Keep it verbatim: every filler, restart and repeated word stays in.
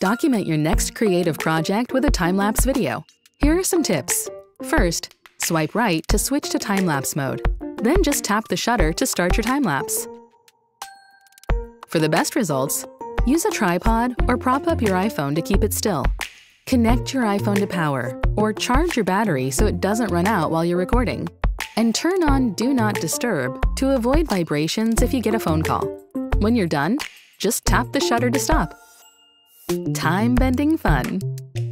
Document your next creative project with a time-lapse video. Here are some tips. First, swipe right to switch to time-lapse mode. Then just tap the shutter to start your time-lapse. For the best results, use a tripod or prop up your iPhone to keep it still. Connect your iPhone to power or charge your battery so it doesn't run out while you're recording. And turn on Do Not Disturb to avoid vibrations if you get a phone call. When you're done, just tap the shutter to stop. Time-bending fun.